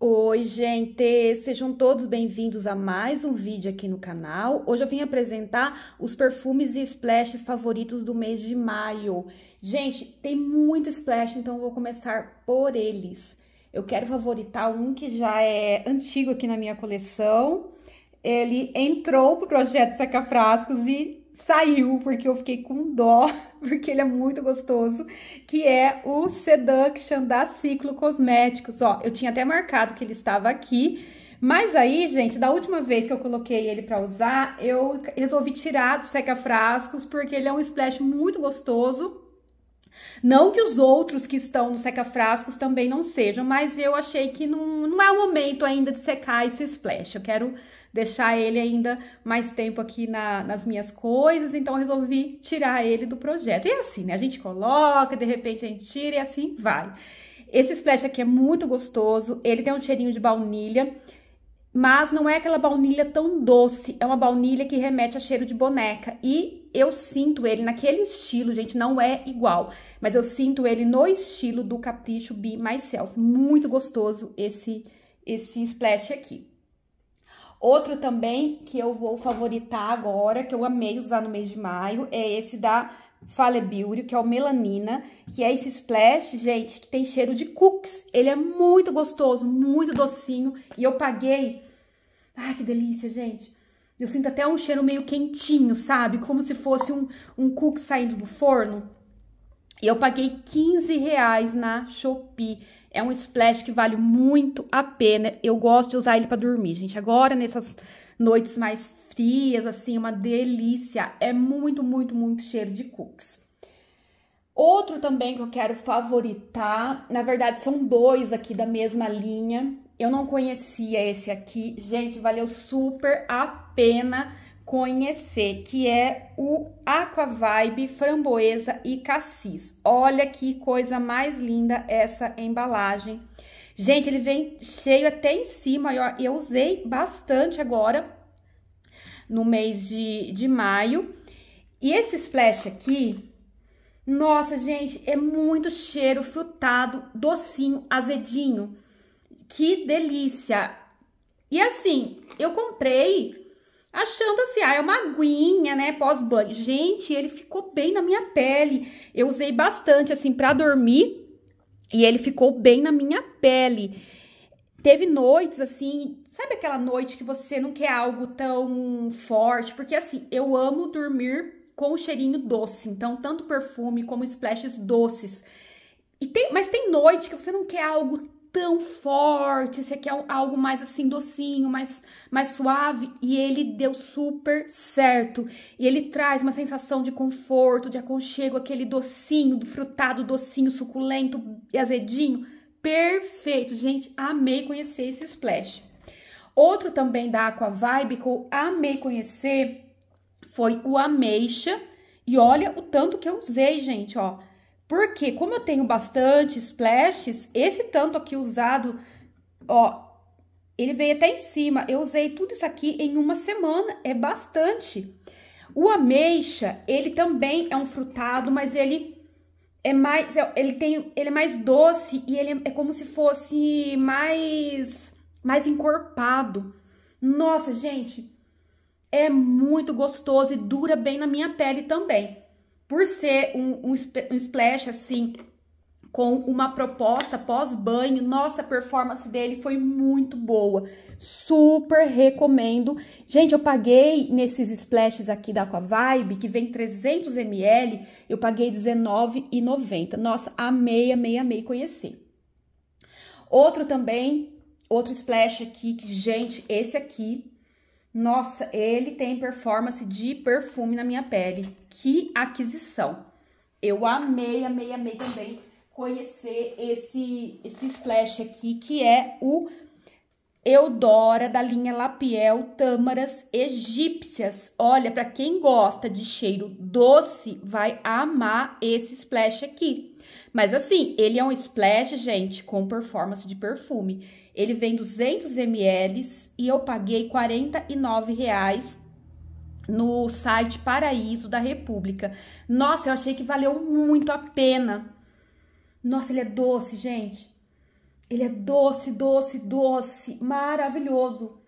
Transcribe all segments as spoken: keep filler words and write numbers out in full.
Oi, gente! Sejam todos bem-vindos a mais um vídeo aqui no canal. Hoje eu vim apresentar os perfumes e splashes favoritos do mês de maio. Gente, tem muito splash, então eu vou começar por eles. Eu quero favoritar um que já é antigo aqui na minha coleção. Ele entrou pro projeto Saca-Frascos e saiu, porque eu fiquei com dó, porque ele é muito gostoso, que é o Seduction da Ciclo Cosméticos. Ó, eu tinha até marcado que ele estava aqui, mas aí, gente, da última vez que eu coloquei ele pra usar, eu resolvi tirar do seca-frascos, porque ele é um splash muito gostoso. Não que os outros que estão no seca-frascos também não sejam, mas eu achei que não, não é o momento ainda de secar esse splash. Eu quero deixar ele ainda mais tempo aqui na, nas minhas coisas, então eu resolvi tirar ele do projeto. E é assim, né? A gente coloca, de repente a gente tira e assim vai. Esse splash aqui é muito gostoso, ele tem um cheirinho de baunilha, mas não é aquela baunilha tão doce, é uma baunilha que remete a cheiro de boneca. E eu sinto ele naquele estilo, gente, não é igual, mas eu sinto ele no estilo do Capricho Be Myself. Muito gostoso esse, esse splash aqui. Outro também que eu vou favoritar agora, que eu amei usar no mês de maio, é esse da Fale Beauty, que é o Melanina, que é esse splash, gente, que tem cheiro de cookies. Ele é muito gostoso, muito docinho, e eu paguei... Ai, que delícia, gente! Eu sinto até um cheiro meio quentinho, sabe? Como se fosse um, um cookie saindo do forno. E eu paguei quinze reais na Shopee. É um splash que vale muito a pena. Eu gosto de usar ele pra dormir, gente. Agora, nessas noites mais frias, assim, uma delícia. É muito, muito, muito cheiro de cookies. Outro também que eu quero favoritar, na verdade, são dois aqui da mesma linha. Eu não conhecia esse aqui. Gente, valeu super a pena conhecer, que é o Aqua Vibe Framboesa e Cassis. Olha que coisa mais linda essa embalagem. Gente, ele vem cheio até em cima. Eu, eu usei bastante agora, no mês de, de maio. E esse splash aqui, nossa, gente, é muito cheiro frutado, docinho, azedinho. Que delícia! E assim, eu comprei achando assim, ah, é uma aguinha, né, pós-banho. Gente, ele ficou bem na minha pele. Eu usei bastante, assim, pra dormir e ele ficou bem na minha pele. Teve noites, assim, sabe aquela noite que você não quer algo tão forte? Porque, assim, eu amo dormir com o cheirinho doce. Então, tanto perfume como splashes doces. E tem, mas tem noite que você não quer algo tão forte, esse aqui é algo mais assim, docinho, mais, mais suave, e ele deu super certo, e ele traz uma sensação de conforto, de aconchego, aquele docinho, do frutado, docinho, suculento e azedinho, perfeito, gente, amei conhecer esse splash. Outro também da Aqua Vibe que eu amei conhecer foi o Ameixa, e olha o tanto que eu usei, gente, ó. Porque, como eu tenho bastante splashes, esse tanto aqui usado, ó, ele veio até em cima. Eu usei tudo isso aqui em uma semana, é bastante. O Ameixa, ele também é um frutado, mas ele é mais, ele tem, ele é mais doce e ele é como se fosse mais, mais encorpado. Nossa, gente, é muito gostoso e dura bem na minha pele também. Por ser um, um, um splash, assim, com uma proposta pós-banho, nossa, a performance dele foi muito boa. Super recomendo. Gente, eu paguei nesses splashes aqui da Aqua Vibe, que vem trezentos mililitros, eu paguei dezenove reais e noventa centavos. Nossa, amei, amei, amei conhecer. Outro também, outro splash aqui, que, gente, esse aqui... Nossa, ele tem performance de perfume na minha pele. Que aquisição! Eu amei, amei, amei também conhecer esse, esse splash aqui, que é o Eudora, da linha Lapiel Tâmaras Egípcias. Olha, pra quem gosta de cheiro doce, vai amar esse splash aqui. Mas assim, ele é um splash, gente, com performance de perfume. Ele vem duzentos mililitros e eu paguei quarenta e nove reais no site Paraíso da República. Nossa, eu achei que valeu muito a pena. Nossa, ele é doce, gente. Ele é doce, doce, doce, maravilhoso.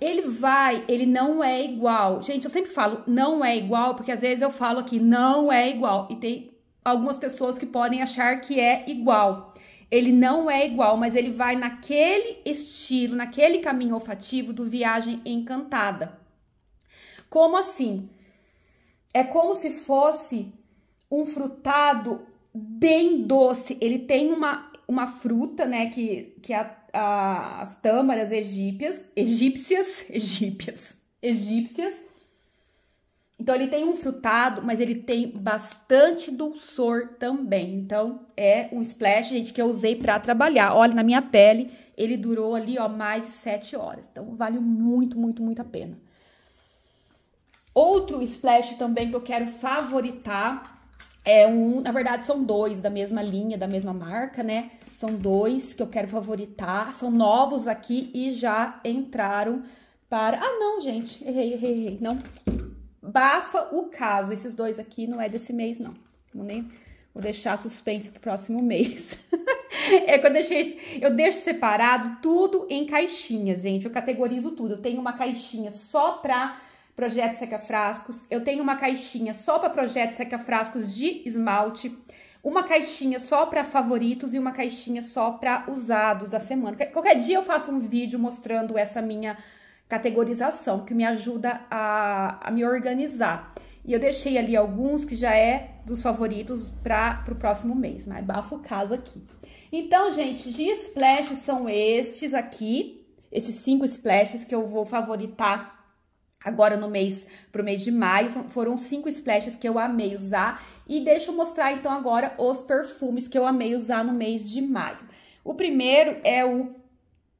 Ele vai, ele não é igual. Gente, eu sempre falo não é igual, porque às vezes eu falo aqui não é igual. E tem algumas pessoas que podem achar que é igual. Ele não é igual, mas ele vai naquele estilo, naquele caminho olfativo do Viagem Encantada. Como assim? É como se fosse um frutado bem doce. Ele tem uma, uma fruta, né, que, que a, a, as tâmaras egípias, egípcias, egípias, egípcias. Então, ele tem um frutado, mas ele tem bastante dulçor também. Então, é um splash, gente, que eu usei pra trabalhar. Olha, na minha pele, ele durou ali, ó, mais de sete horas. Então, vale muito, muito, muito a pena. Outro splash também que eu quero favoritar é um... Na verdade, são dois da mesma linha, da mesma marca, né? São dois que eu quero favoritar. São novos aqui e já entraram para... Ah, não, gente. Errei, errei, errei. Não. Bafa o caso. Esses dois aqui não é desse mês, não. Vou, nem... Vou deixar suspense pro próximo mês. É que eu deixei... Eu deixo separado tudo em caixinhas, gente. Eu categorizo tudo. Eu tenho uma caixinha só pra... Projeto Seca Frascos, eu tenho uma caixinha só para Projeto Seca Frascos de esmalte, uma caixinha só para favoritos e uma caixinha só para usados da semana. Qualquer dia eu faço um vídeo mostrando essa minha categorização, que me ajuda a, a me organizar. E eu deixei ali alguns que já é dos favoritos para o próximo mês, mas bafo o caso aqui. Então, gente, de splashes são estes aqui, esses cinco splashes que eu vou favoritar agora no mês, pro mês de maio. Foram cinco splashes que eu amei usar. E deixa eu mostrar, então, agora os perfumes que eu amei usar no mês de maio. O primeiro é o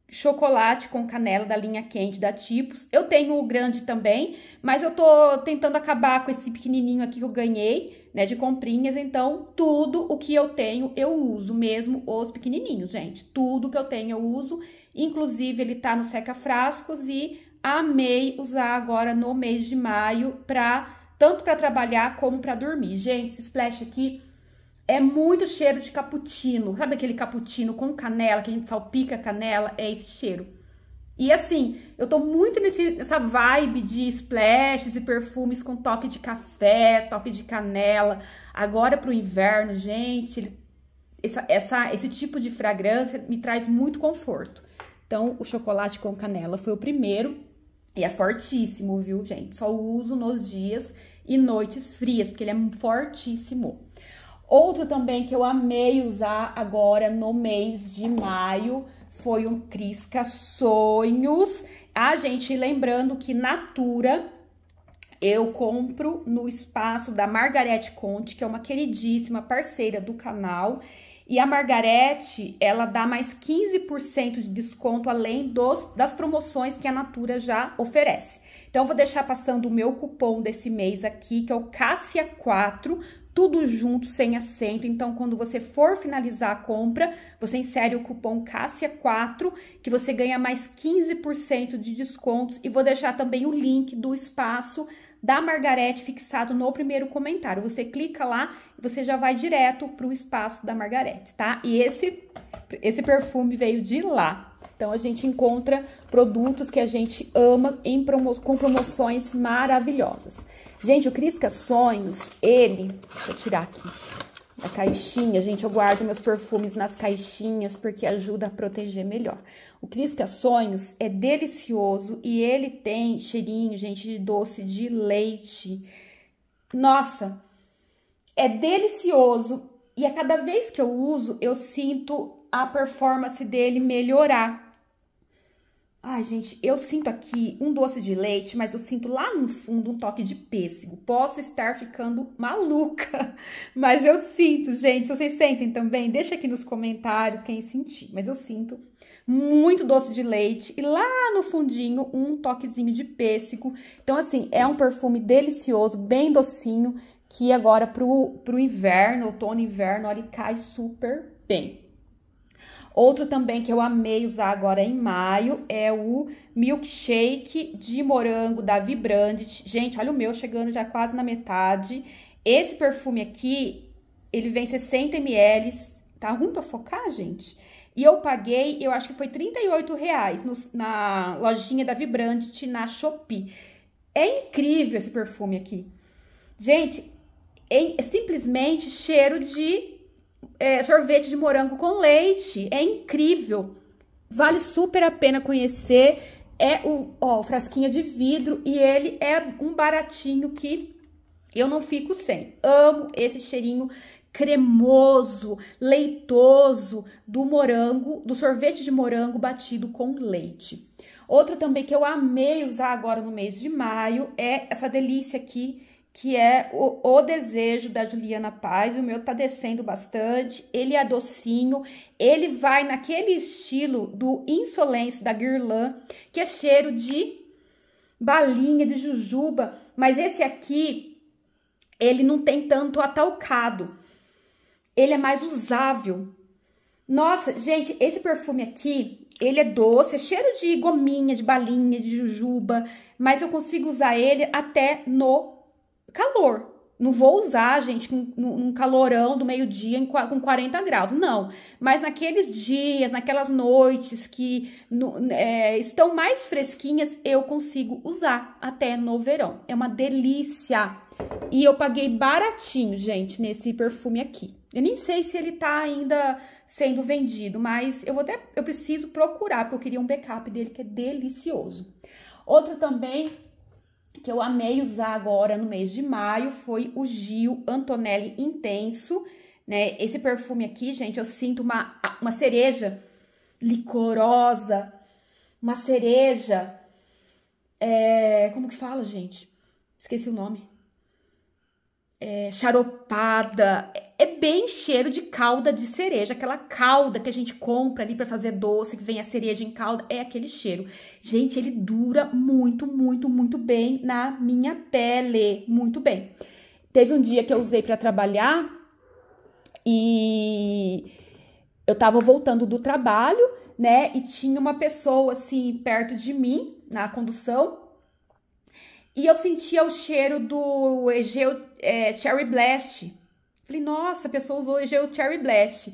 chocolate com canela da linha Candy da Tipos. Eu tenho o grande também, mas eu tô tentando acabar com esse pequenininho aqui que eu ganhei, né, de comprinhas. Então, tudo o que eu tenho, eu uso, mesmo os pequenininhos, gente. Tudo que eu tenho, eu uso. Inclusive, ele tá no Seca Frascos e... Amei usar agora no mês de maio, pra, tanto para trabalhar como para dormir. Gente, esse splash aqui é muito cheiro de cappuccino. Sabe aquele cappuccino com canela, que a gente salpica canela? É esse cheiro. E assim, eu tô muito nesse, nessa vibe de splashes e perfumes com toque de café, toque de canela. Agora pro inverno, gente, ele, essa, essa, esse tipo de fragrância me traz muito conforto. Então, o chocolate com canela foi o primeiro. E é fortíssimo, viu, gente? Só uso nos dias e noites frias, porque ele é fortíssimo. Outro também que eu amei usar agora no mês de maio foi um Crisca Sonhos. Ah, gente, lembrando que Natura eu compro no espaço da Margarete Conte, que é uma queridíssima parceira do canal. E a Margarete, ela dá mais quinze por cento de desconto, além dos, das promoções que a Natura já oferece. Então, eu vou deixar passando o meu cupom desse mês aqui, que é o Cássia quatro, tudo junto, sem acento. Então, quando você for finalizar a compra, você insere o cupom Cássia quatro, que você ganha mais quinze por cento de descontos. E vou deixar também o link do espaço da Margarete fixado no primeiro comentário. Você clica lá e você já vai direto pro espaço da Margarete, tá? E esse, esse perfume veio de lá. Então, a gente encontra produtos que a gente ama em promo- com promoções maravilhosas. Gente, o Crisca Sonhos, ele... Deixa eu tirar aqui a caixinha. Gente, eu guardo meus perfumes nas caixinhas porque ajuda a proteger melhor. O Crisca Sonhos é delicioso e ele tem cheirinho, gente, de doce de leite. Nossa, é delicioso e a cada vez que eu uso, eu sinto a performance dele melhorar. Ai, gente, eu sinto aqui um doce de leite, mas eu sinto lá no fundo um toque de pêssego. Posso estar ficando maluca, mas eu sinto, gente. Vocês sentem também? Deixa aqui nos comentários quem sentir. Mas eu sinto muito doce de leite e lá no fundinho um toquezinho de pêssego. Então, assim, é um perfume delicioso, bem docinho, que agora pro, pro inverno, outono e inverno, ele cai super bem. Outro também que eu amei usar agora em maio é o milkshake de morango da Vibrante. Gente, olha o meu chegando já quase na metade. Esse perfume aqui, ele vem sessenta mililitros, Tá ruim pra focar, gente? E eu paguei, eu acho que foi trinta e oito reais no, na lojinha da Vibrante, na Shopee. É incrível esse perfume aqui. Gente, é, é simplesmente cheiro de é, sorvete de morango com leite. É incrível. Vale super a pena conhecer. É o, ó, o frasquinho de vidro e ele é um baratinho que eu não fico sem. Amo esse cheirinho cremoso, leitoso do morango, do sorvete de morango batido com leite. Outro também que eu amei usar agora no mês de maio é essa delícia aqui, que é o, o Desejo da Juliana Paz. O meu tá descendo bastante, ele é docinho, ele vai naquele estilo do Insolence da Guerlain, que é cheiro de balinha, de jujuba, mas esse aqui, ele não tem tanto atalcado. Ele é mais usável. Nossa, gente, esse perfume aqui, ele é doce, é cheiro de gominha, de balinha, de jujuba, mas eu consigo usar ele até no calor. Não vou usar, gente, num calorão do meio-dia com quarenta graus, não. Mas naqueles dias, naquelas noites que no, é, estão mais fresquinhas, eu consigo usar até no verão. É uma delícia. E eu paguei baratinho, gente, nesse perfume aqui. Eu nem sei se ele tá ainda sendo vendido, mas eu vou até, eu preciso procurar, porque eu queria um backup dele, que é delicioso. Outro também que eu amei usar agora no mês de maio foi o Gio Antonelli Intenso, né? Esse perfume aqui, gente, eu sinto uma, uma cereja licorosa, uma cereja, é, como que fala, gente? Esqueci o nome. É, charopada, é bem cheiro de calda de cereja, aquela calda que a gente compra ali pra fazer doce, que vem a cereja em calda, é aquele cheiro. Gente, ele dura muito, muito, muito bem na minha pele, muito bem. Teve um dia que eu usei pra trabalhar e eu tava voltando do trabalho, né, e tinha uma pessoa, assim, perto de mim, na condução, e eu sentia o cheiro do Egeo é, Cherry Blast. Falei, nossa, a pessoa usou o Egeo Cherry Blast.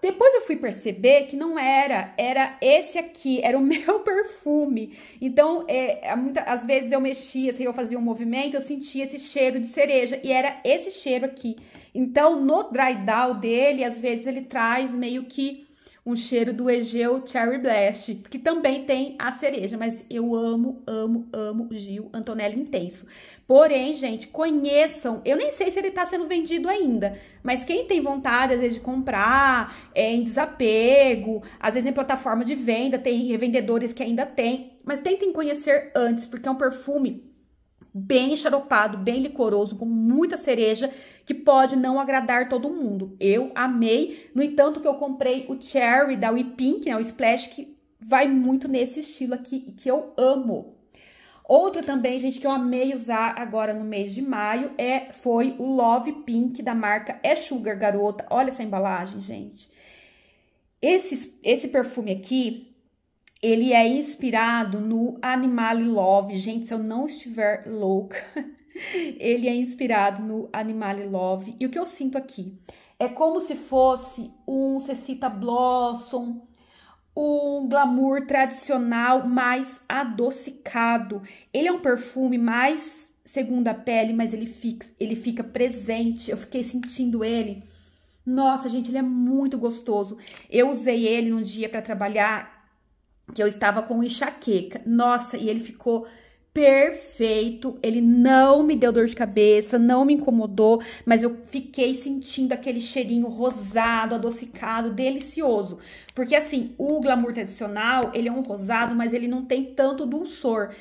Depois eu fui perceber que não era, era esse aqui, era o meu perfume. Então, é, muitas, às vezes eu mexia, assim, eu fazia um movimento, eu sentia esse cheiro de cereja, e era esse cheiro aqui. Então, no dry down dele, às vezes ele traz meio que um cheiro do Egeo Cherry Blast, que também tem a cereja, mas eu amo, amo, amo o Gio Antonelli Intenso. Porém, gente, conheçam, eu nem sei se ele tá sendo vendido ainda, mas quem tem vontade, às vezes, de comprar é, em desapego, às vezes em plataforma de venda, tem revendedores que ainda tem, mas tentem conhecer antes, porque é um perfume bem xaropado, bem licoroso, com muita cereja, que pode não agradar todo mundo. Eu amei, no entanto que eu comprei o Cherry da We Pink, né, o Splash, que vai muito nesse estilo aqui, que eu amo. Outro também, gente, que eu amei usar agora no mês de maio, é, foi o Love Pink, da marca É Sugar, garota. Olha essa embalagem, gente. Esse, esse perfume aqui, ele é inspirado no Animale Love. Gente, se eu não estiver louca, ele é inspirado no Animale Love. E o que eu sinto aqui? É como se fosse um Cecita Blossom, um glamour tradicional mais adocicado. Ele é um perfume mais segunda pele, mas ele fica, ele fica presente. Eu fiquei sentindo ele. Nossa, gente, ele é muito gostoso. Eu usei ele num dia para trabalhar, que eu estava com enxaqueca. Nossa, e ele ficou perfeito. Ele não me deu dor de cabeça, não me incomodou, mas eu fiquei sentindo aquele cheirinho rosado, adocicado, delicioso. Porque assim, o glamour tradicional, ele é um rosado, mas ele não tem tanto dulçor.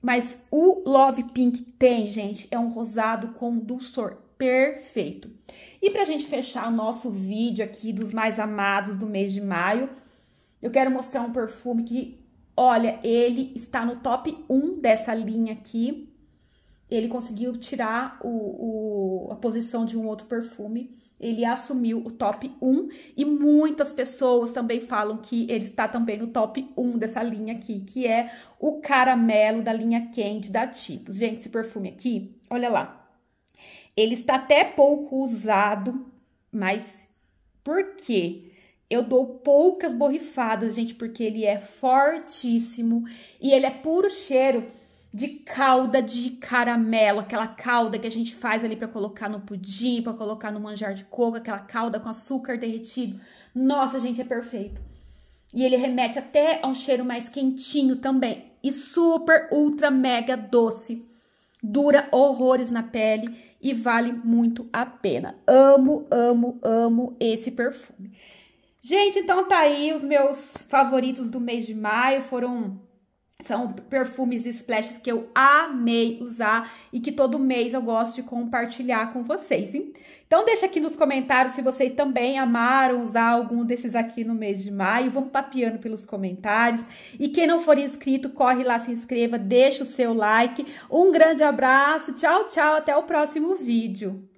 Mas o Love Pink tem, gente, é um rosado com dulçor. Perfeito. E pra gente fechar o nosso vídeo aqui dos mais amados do mês de maio, eu quero mostrar um perfume que, olha, ele está no top um dessa linha aqui. Ele conseguiu tirar o, o, a posição de um outro perfume. Ele assumiu o top um. E muitas pessoas também falam que ele está também no top um dessa linha aqui, que é o Caramelo da linha Candy da Tipos. Gente, esse perfume aqui, olha lá. Ele está até pouco usado, mas Por quê? Eu dou poucas borrifadas, gente, porque ele é fortíssimo e ele é puro cheiro de calda de caramelo, aquela calda que a gente faz ali para colocar no pudim, para colocar no manjar de coco, aquela calda com açúcar derretido. Nossa, gente, é perfeito. E ele remete até a um cheiro mais quentinho também. E super, ultra, mega doce. Dura horrores na pele e vale muito a pena. Amo, amo, amo esse perfume. Gente, então tá aí os meus favoritos do mês de maio. Foram... São perfumes e splashes que eu amei usar e que todo mês eu gosto de compartilhar com vocês, hein? Então deixa aqui nos comentários se vocês também amaram usar algum desses aqui no mês de maio. Vamos papeando pelos comentários. E quem não for inscrito, corre lá, se inscreva, deixa o seu like. Um grande abraço, tchau, tchau, até o próximo vídeo.